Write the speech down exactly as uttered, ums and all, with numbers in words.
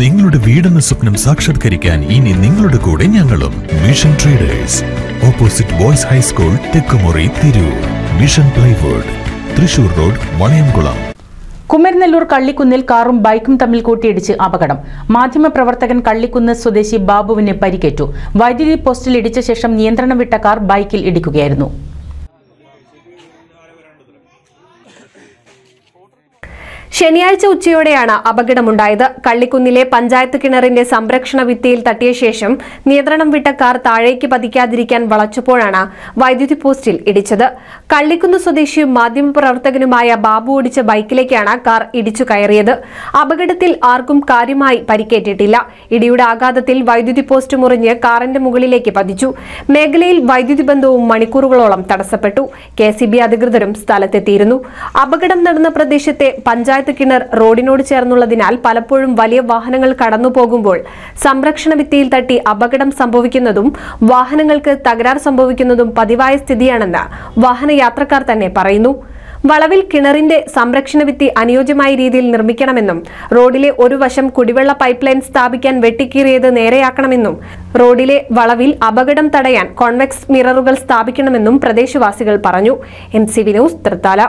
നിങ്ങളുടെ വീടെന്ന സ്വപ്നം സാക്ഷാത്കരിക്കാൻ ഇനി നിങ്ങളുടെ കൂടെ ഞങ്ങളും mission traders opposite boys high school Thekkumuri Tirur mission plywood Thrissur road Valayamkulam. Kumaranellur കള്ളിക്കുന്നിൽ കാറും ബൈക്കും തമ്മിൽ കൂട്ടിയിടിച്ച് അപകടം. മാധ്യമപ്രവർത്തകൻ കള്ളിക്കുന്ന് സ്വദേശി ബാബുവിന് പരിക്കേറ്റു. വൈദ്യുതി പോസ്റ്റിൽ ഇടിച്ച ശേഷം നിയന്ത്രണം വിട്ട കാർ ബൈക്കിൽ ഇടിക്കുകയായിരുന്നു. ശനിയാഴ്ച ഉച്ചയോടെയാണ് അപകടമുണ്ടായത്. കള്ളിക്കുന്നിലെ പഞ്ചായത്ത് കിണറിന്റെ സംരക്ഷണ ഭിത്തിയിൽ തട്ടിയ ശേഷം നിയന്ത്രണം വിട്ട കാർ താഴേക്ക് പതിക്കാതിരിക്കാൻ വളച്ചപ്പോഴാണ് വൈദ്യുതി പോസ്റ്റിൽ ഇടിച്ചത്. കള്ളിക്കുന്ന് സ്വദേശിയും മാധ്യമപ്രവർത്തകനുമായ ബാബു ഓടിച്ച ബൈക്കിലേക്കാണ് കാർ ഇടിച്ചു കയറിയത്. അപകടത്തിൽ ആർക്കും കാര്യമായി പരിക്കേറ്റിട്ടില്ല. ഇടിയുടെ ആഘാതത്തിൽ വൈദ്യുതി പോസ്റ്റ് മുറിഞ്ഞ് കാറിന്റെ മുകളിലേക്ക് പതിച്ചു. മേഖലയിൽ വൈദ്യുതി ബന്ധവും മണിക്കൂറുകളോളം തടസ്സപ്പെട്ടു. കെ സി ബി അധികൃതരും സ്ഥലത്തെത്തിയിരുന്നു. അപകടം നടന്ന പ്രദേശത്തെ പഞ്ചായത്ത് കിണർ റോഡിനോട് ചേർന്നുള്ളതിനാൽ പലപ്പോഴും വലിയ വാഹനങ്ങൾ കടന്നുപോകുമ്പോൾ സംരക്ഷണ ഭിത്തിയിൽ തട്ടി അപകടം സംഭവിക്കുന്നതും വാഹനങ്ങൾക്ക് തകരാർ സംഭവിക്കുന്നതും പതിവായ സ്ഥിതിയാണെന്ന് വാഹനയാത്രക്കാർ തന്നെ പറയുന്നു. വളവിൽ കിണറിന്റെ സംരക്ഷണ ഭിത്തി അനുയോജ്യമായ രീതിയിൽ നിർമ്മിക്കണമെന്നും റോഡിലെ ഒരു വശം കുടിവെള്ള പൈപ്പ് ലൈൻ സ്ഥാപിക്കാൻ വെട്ടിക്കീറിയത് നേരെയാക്കണമെന്നും റോഡിലെ വളവിൽ അപകടം തടയാൻ കോൺവെക്സ് മിററുകൾ സ്ഥാപിക്കണമെന്നും പ്രദേശവാസികൾ പറഞ്ഞു. M C V news Thrithala.